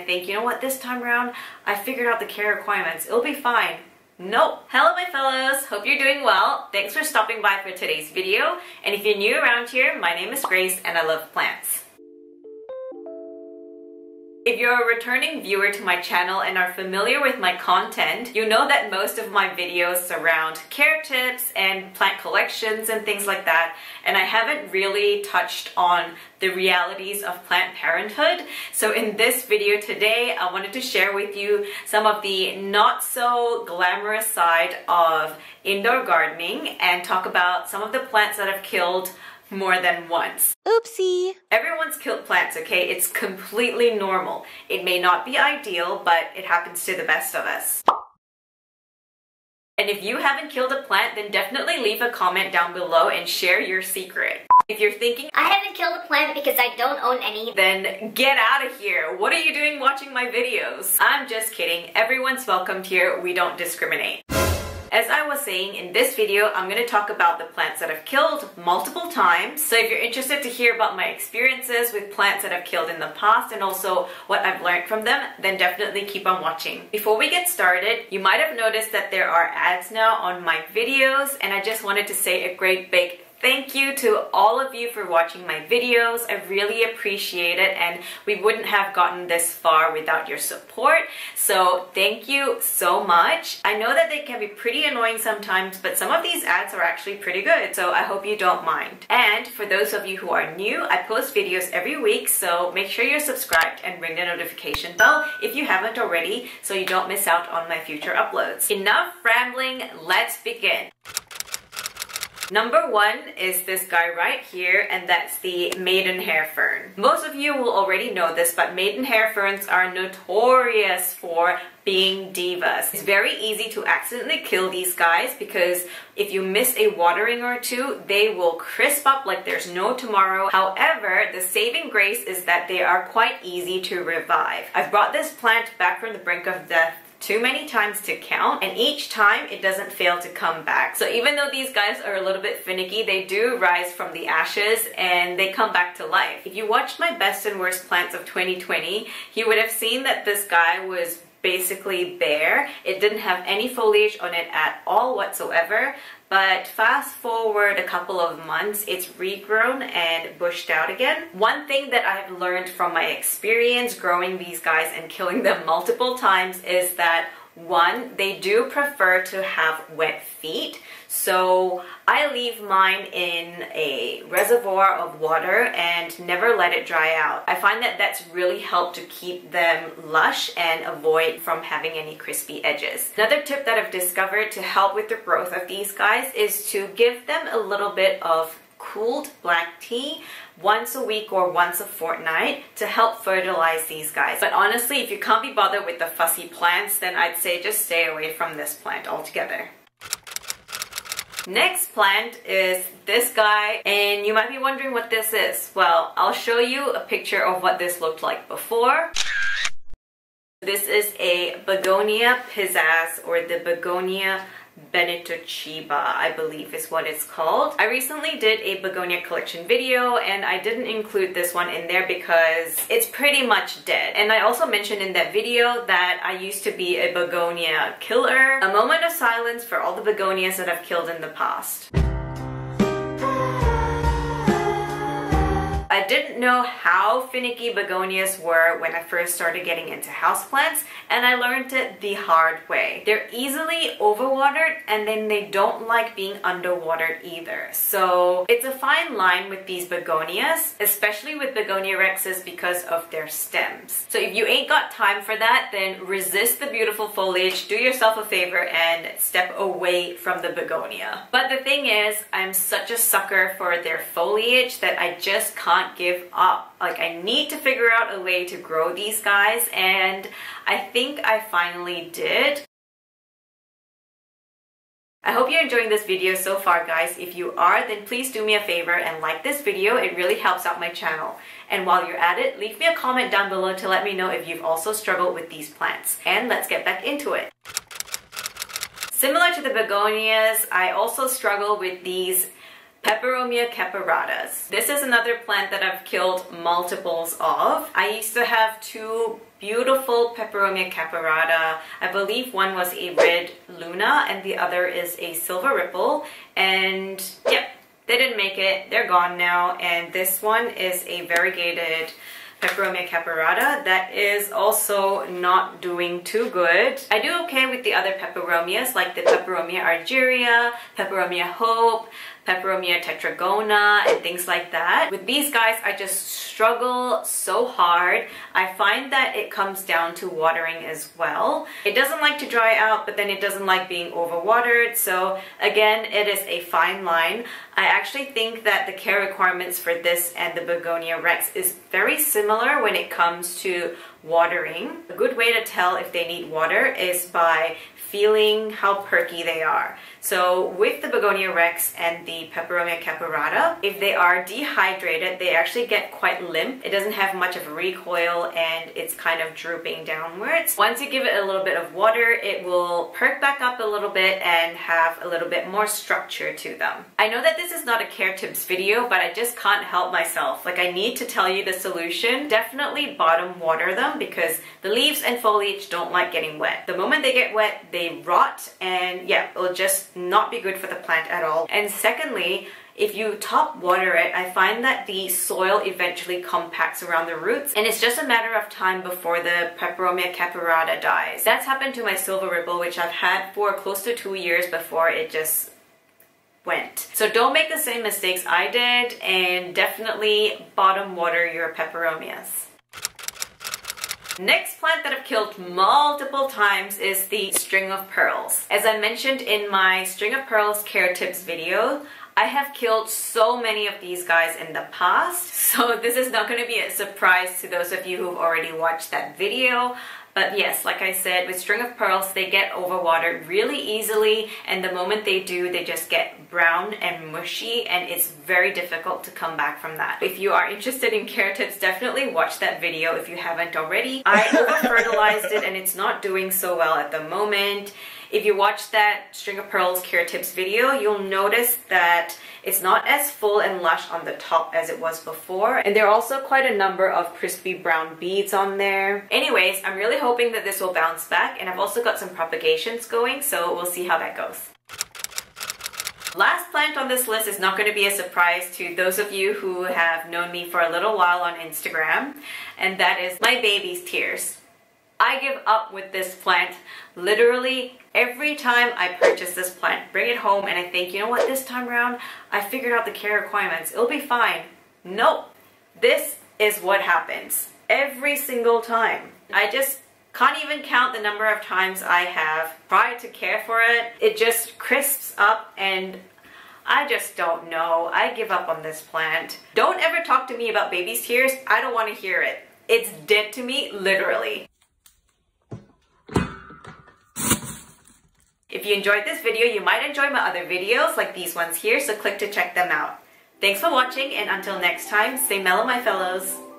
I think, you know what, this time around, I figured out the care requirements. It'll be fine. Nope. Hello my fellows, hope you're doing well. Thanks for stopping by for today's video. And if you're new around here, my name is Grace and I love plants. If you're a returning viewer to my channel and are familiar with my content, you know that most of my videos surround care tips and plant collections and things like that, and I haven't really touched on the realities of plant parenthood. So in this video today, I wanted to share with you some of the not so glamorous side of indoor gardening and talk about some of the plants that I've killed more than once. Oopsie! Everyone's killed plants, okay? It's completely normal. It may not be ideal, but it happens to the best of us. And if you haven't killed a plant, then definitely leave a comment down below and share your secret. If you're thinking, I haven't killed a plant because I don't own any, then get out of here. What are you doing watching my videos? I'm just kidding. Everyone's welcomed here. We don't discriminate. As I was saying, in this video, I'm going to talk about the plants that I've killed multiple times. So if you're interested to hear about my experiences with plants that I've killed in the past and also what I've learned from them, then definitely keep on watching. Before we get started, you might have noticed that there are ads now on my videos, and I just wanted to say a great big thank you to all of you for watching my videos. I really appreciate it, and we wouldn't have gotten this far without your support. So thank you so much. I know that they can be pretty annoying sometimes, but some of these ads are actually pretty good, so I hope you don't mind. And for those of you who are new, I post videos every week, so make sure you're subscribed and ring the notification bell if you haven't already, so you don't miss out on my future uploads. Enough rambling, let's begin. Number one is this guy right here, and that's the maidenhair fern. Most of you will already know this, but maidenhair ferns are notorious for being divas. It's very easy to accidentally kill these guys because if you miss a watering or two, they will crisp up like there's no tomorrow. However, the saving grace is that they are quite easy to revive. I've brought this plant back from the brink of death too many times to count, and each time it doesn't fail to come back. So even though these guys are a little bit finicky, they do rise from the ashes and they come back to life. If you watched my best and worst plants of 2020, you would have seen that this guy was basically bare. It didn't have any foliage on it at all whatsoever, but fast forward a couple of months, it's regrown and bushed out again. One thing that I've learned from my experience growing these guys and killing them multiple times is that one, they do prefer to have wet feet, so I leave mine in a reservoir of water and never let it dry out. I find that that's really helped to keep them lush and avoid from having any crispy edges. Another tip that I've discovered to help with the growth of these guys is to give them a little bit of cooled black tea once a week or once a fortnight to help fertilize these guys. But honestly, if you can't be bothered with the fussy plants, then I'd say just stay away from this plant altogether. Next plant is this guy, and you might be wondering what this is. Well, I'll show you a picture of what this looked like before. This is a Begonia pizzazz, or the Begonia Benito Chiba, I believe is what it's called. I recently did a begonia collection video and I didn't include this one in there because it's pretty much dead. And I also mentioned in that video that I used to be a begonia killer. A moment of silence for all the begonias that I've killed in the past. I didn't know how finicky begonias were when I first started getting into houseplants, and I learned it the hard way. They're easily overwatered, and then they don't like being underwatered either. So it's a fine line with these begonias, especially with begonia rexes because of their stems. So if you ain't got time for that, then resist the beautiful foliage, do yourself a favor, and step away from the begonia. But the thing is, I'm such a sucker for their foliage that I just can't give up. Like, I need to figure out a way to grow these guys, and I think I finally did. I hope you're enjoying this video so far, guys. If you are, then please do me a favor and like this video. It really helps out my channel. And while you're at it, leave me a comment down below to let me know if you've also struggled with these plants. And let's get back into it. Similar to the begonias, I also struggle with these Peperomia caperatas. This is another plant that I've killed multiples of. I used to have two beautiful Peperomia caperata. I believe one was a red Luna and the other is a silver Ripple. And yep, they didn't make it. They're gone now. And this one is a variegated Peperomia caperata that is also not doing too good. I do okay with the other peperomias, like the Peperomia argyria, Peperomia hope, Peperomia tetragona, and things like that. With these guys, I just struggle so hard. I find that it comes down to watering as well. It doesn't like to dry out, but then it doesn't like being overwatered. So again, it is a fine line. I actually think that the care requirements for this and the Begonia rex is very similar when it comes to watering. A good way to tell if they need water is by feeling how perky they are. So with the Begonia rex and the Peperomia caperata, if they are dehydrated, they actually get quite limp. It doesn't have much of a recoil and it's kind of drooping downwards. Once you give it a little bit of water, it will perk back up a little bit and have a little bit more structure to them. I know that this is not a care tips video, but I just can't help myself. Like, I need to tell you the solution. Definitely bottom water them because the leaves and foliage don't like getting wet. The moment they get wet, they rot, and yeah, it'll just not be good for the plant at all. And secondly, if you top water it, I find that the soil eventually compacts around the roots, and it's just a matter of time before the Peperomia caperata dies. That's happened to my silver Ripple, which I've had for close to 2 years before it just went. So don't make the same mistakes I did, and definitely bottom water your peperomias. Next plant that I've killed multiple times is the String of Pearls. As I mentioned in my String of Pearls care tips video, I have killed so many of these guys in the past, so this is not going to be a surprise to those of you who've already watched that video. But yes, like I said, with String of Pearls, they get overwatered really easily, and the moment they do, they just get brown and mushy, and it's very difficult to come back from that. If you are interested in care tips, definitely watch that video if you haven't already. I over-fertilized it, and it's not doing so well at the moment. If you watch that String of Pearls care tips video, you'll notice that it's not as full and lush on the top as it was before, and there are also quite a number of crispy brown beads on there. Anyways, I'm really hoping that this will bounce back, and I've also got some propagations going, so we'll see how that goes. Last plant on this list is not going to be a surprise to those of you who have known me for a little while on Instagram, and that is my Baby's Tears. I give up with this plant literally every time I purchase this plant. Bring it home and I think, you know what, this time around, I figured out the care requirements. It'll be fine. Nope. This is what happens every single time. I just can't even count the number of times I have tried to care for it. It just crisps up and I just don't know. I give up on this plant. Don't ever talk to me about Baby's Tears. I don't want to hear it. It's dead to me, literally. If you enjoyed this video, you might enjoy my other videos like these ones here, so click to check them out. Thanks for watching, and until next time, stay mellow, my fellows.